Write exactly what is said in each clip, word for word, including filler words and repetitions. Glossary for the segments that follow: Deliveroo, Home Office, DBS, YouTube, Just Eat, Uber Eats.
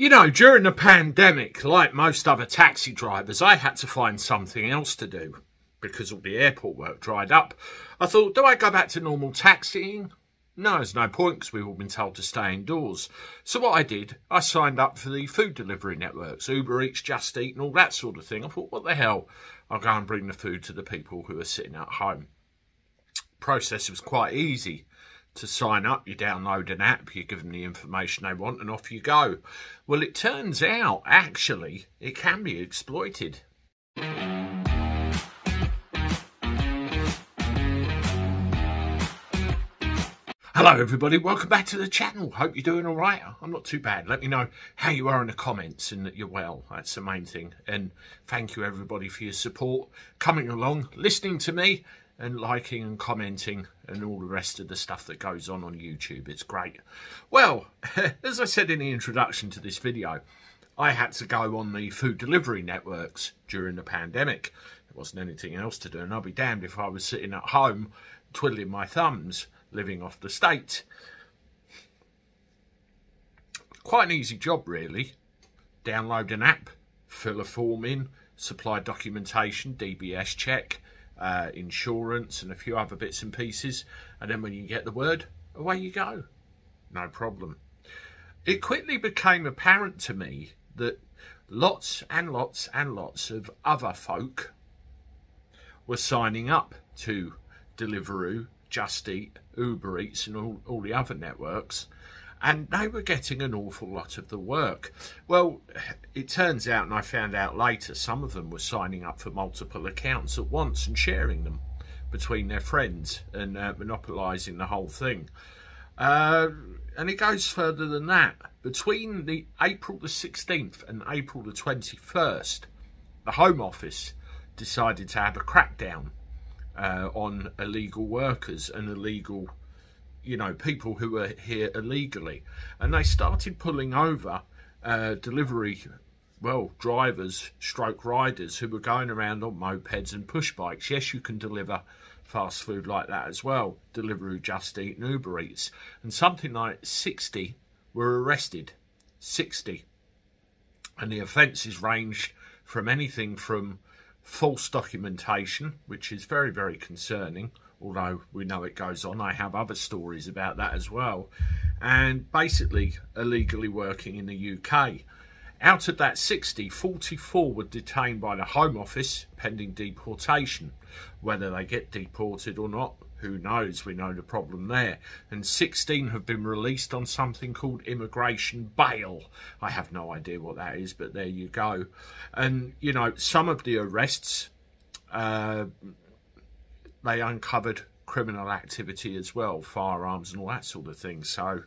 You know, during the pandemic, like most other taxi drivers, I had to find something else to do because all the airport work dried up. I thought, do I go back to normal taxiing? No, there's no point because we've all been told to stay indoors. So what I did, I signed up for the food delivery networks, Uber Eats, Just Eat and all that sort of thing. I thought, what the hell? I'll go and bring the food to the people who are sitting at home. Process was quite easy. To sign up, you download an app, you give them the information they want, and off you go. Well, it turns out, actually, it can be exploited. Hello, everybody. Welcome back to the channel. Hope you're doing all right. I'm not too bad. Let me know how you are in the comments and that you're well. That's the main thing. And thank you, everybody, for your support, coming along, listening to me, and liking and commenting and all the rest of the stuff that goes on on YouTube. It's great. Well, as I said in the introduction to this video, I had to go on the food delivery networks during the pandemic. There wasn't anything else to do, and I'll be damned if I was sitting at home twiddling my thumbs, living off the state. Quite an easy job, really. Download an app, fill a form in, supply documentation, D B S check, Uh, insurance and a few other bits and pieces, and then when you get the word, away you go. No problem. It quickly became apparent to me that lots and lots and lots of other folk were signing up to Deliveroo, Just Eat, Uber Eats and all, all the other networks, and they were getting an awful lot of the work. Well, it turns out, and I found out later, some of them were signing up for multiple accounts at once and sharing them between their friends and uh, monopolising the whole thing. Uh, and it goes further than that. Between the April the sixteenth and April the twenty-first, the Home Office decided to have a crackdown uh, on illegal workers and illegal you know, people who were here illegally. And they started pulling over uh, delivery, well, drivers, stroke riders who were going around on mopeds and push bikes. Yes, you can deliver fast food like that as well. Deliveroo, Just Eat and Uber Eats. And something like sixty were arrested. sixty. And the offences ranged from anything from false documentation, which is very, very concerning, although we know it goes on. I have other stories about that as well. And basically illegally working in the U K. Out of that sixty, forty-four were detained by the Home Office pending deportation. Whether they get deported or not, who knows? We know the problem there. And sixteen have been released on something called immigration bail. I have no idea what that is, but there you go. And, you know, some of the arrests... Uh, they uncovered criminal activity as well, firearms and all that sort of thing. So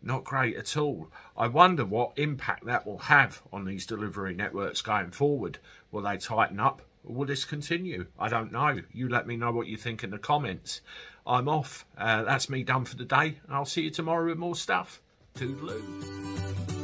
not great at all. I wonder what impact that will have on these delivery networks going forward. Will they tighten up or will this continue? I don't know. You let me know what you think in the comments. I'm off. Uh, that's me done for the day. And I'll see you tomorrow with more stuff. Toodaloo.